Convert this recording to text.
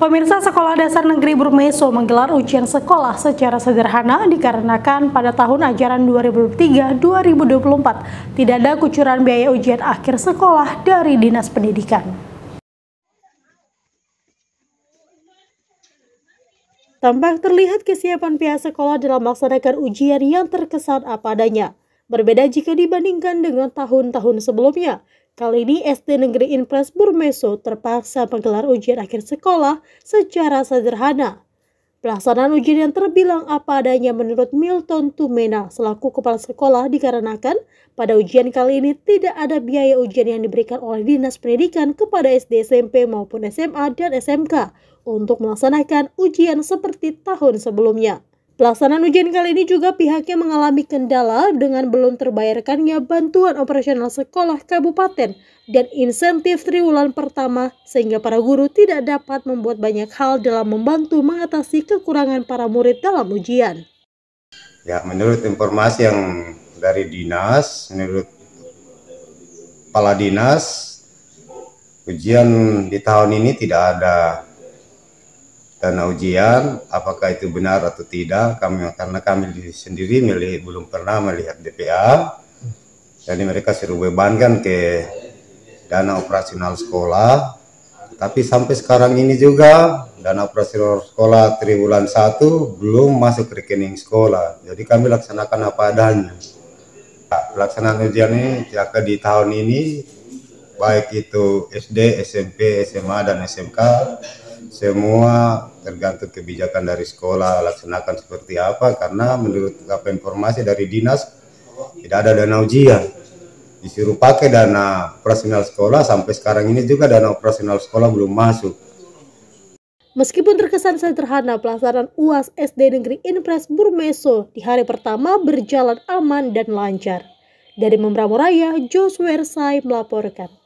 Pemirsa, Sekolah Dasar Negeri Burmeso menggelar ujian sekolah secara sederhana dikarenakan pada tahun ajaran 2023-2024 tidak ada kucuran biaya ujian akhir sekolah dari Dinas Pendidikan. Tampak terlihat kesiapan pihak sekolah dalam melaksanakan ujian yang terkesan apa adanya. Berbeda jika dibandingkan dengan tahun-tahun sebelumnya. Kali ini SD Negeri Impres Burmeso terpaksa menggelar ujian akhir sekolah secara sederhana. Pelaksanaan ujian yang terbilang apa adanya menurut Milton Tumena selaku kepala sekolah dikarenakan pada ujian kali ini tidak ada biaya ujian yang diberikan oleh Dinas Pendidikan kepada SD, SMP maupun SMA dan SMK untuk melaksanakan ujian seperti tahun sebelumnya. Pelaksanaan ujian kali ini juga pihaknya mengalami kendala dengan belum terbayarkannya bantuan operasional sekolah kabupaten dan insentif triwulan pertama sehingga para guru tidak dapat membuat banyak hal dalam membantu mengatasi kekurangan para murid dalam ujian. Ya, menurut informasi yang dari dinas, menurut kepala dinas, ujian di tahun ini tidak ada dana ujian. Apakah itu benar atau tidak, karena kami sendiri belum pernah melihat DPA, jadi mereka suruh bebankan ke dana operasional sekolah. Tapi sampai sekarang ini juga dana operasional sekolah triwulan 1 belum masuk rekening sekolah, jadi kami laksanakan apa adanya. Pelaksanaan ujian ini jika di tahun ini baik itu SD, SMP, SMA, dan SMK, semua tergantung kebijakan dari sekolah laksanakan seperti apa, karena menurut informasi dari dinas tidak ada dana ujian, disuruh pakai dana operasional sekolah. Sampai sekarang ini juga dana operasional sekolah belum masuk. Meskipun terkesan sederhana, pelaksanaan UAS SD Negeri Impres Burmeso di hari pertama berjalan aman dan lancar. Dari Membramo Raya, Joswer Sai melaporkan.